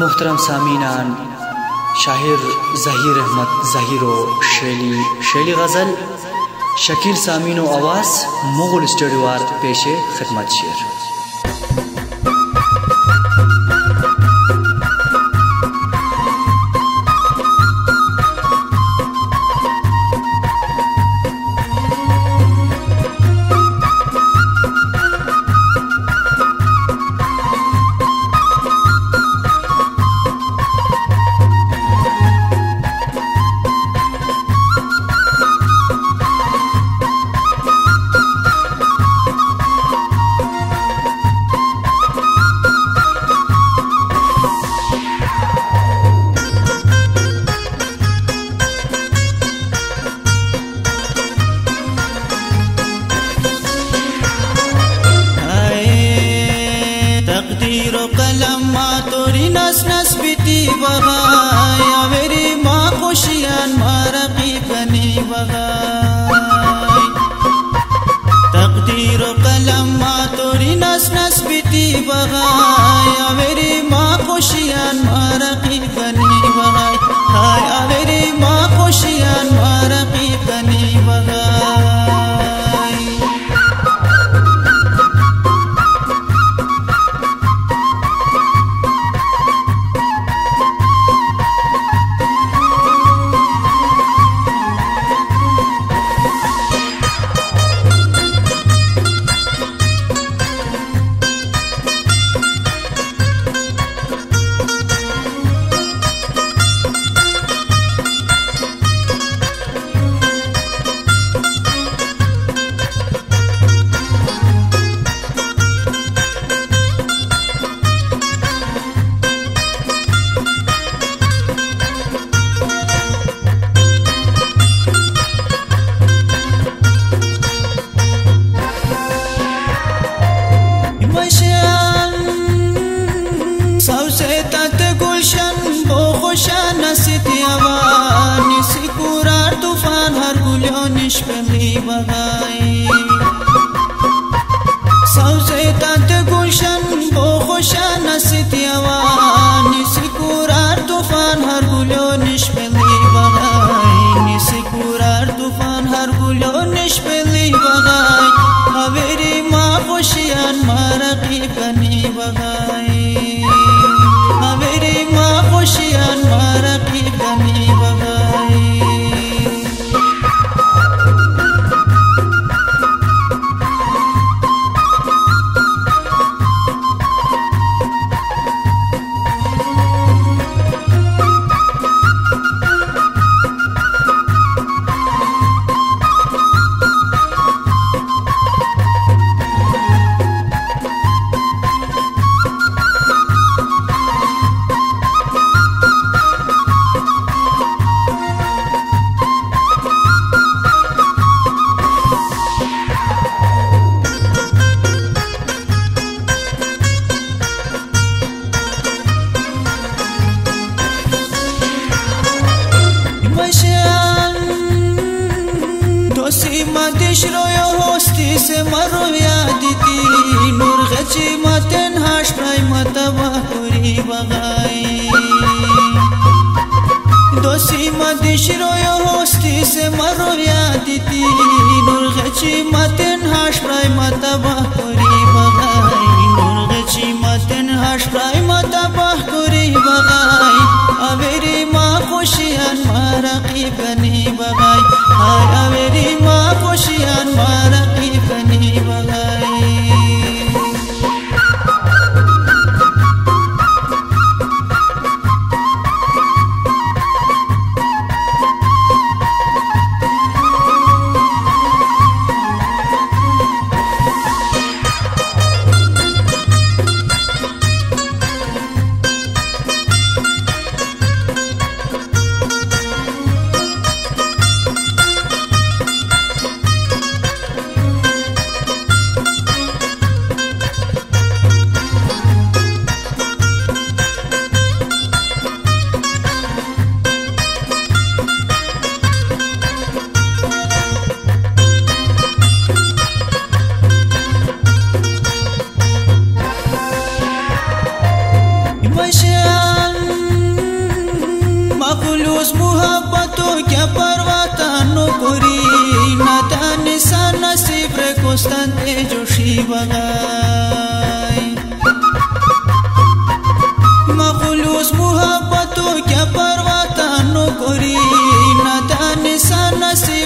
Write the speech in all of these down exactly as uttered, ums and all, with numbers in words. محترم سامینان، شاعر ظهیر احمد ظهیر و شیلی شیلی غزل شکیل سامین و آواز مغل اسٹوڈیوار پیش خدمت شعر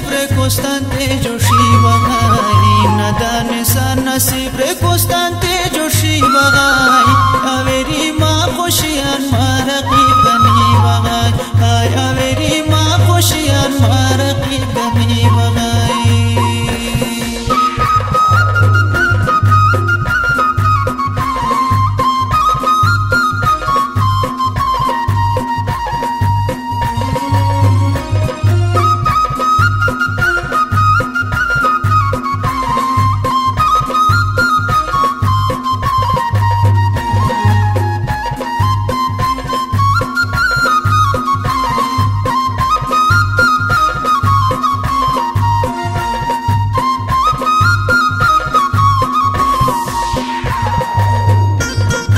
نصیب کوستانته جوشی وغای ندان سان نصیب کوستانته جوشی وغای اوری ما خوشیان مرقی بنی وغای اوری ما خوشیان مرقی بنی وغای بغايا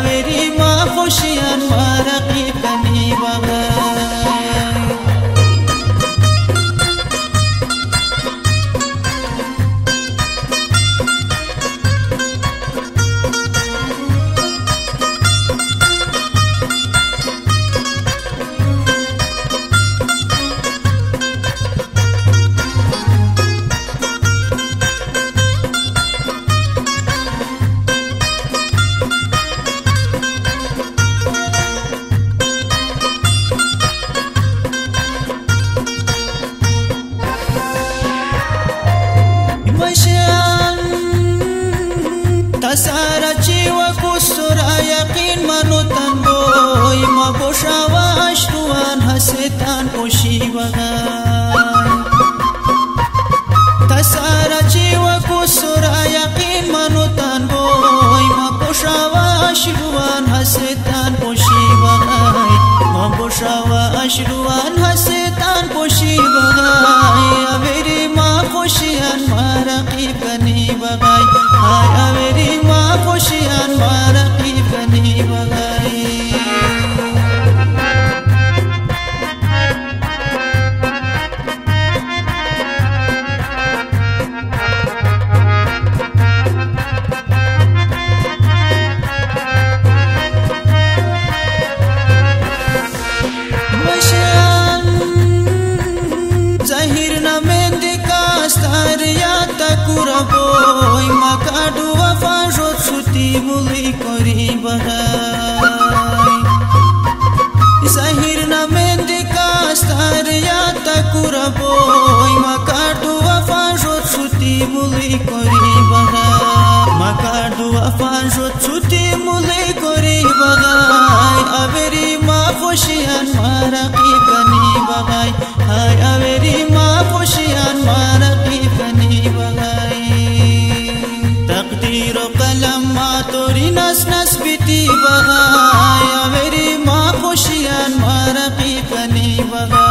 غير ما خوشيان ما رقيبني بغايا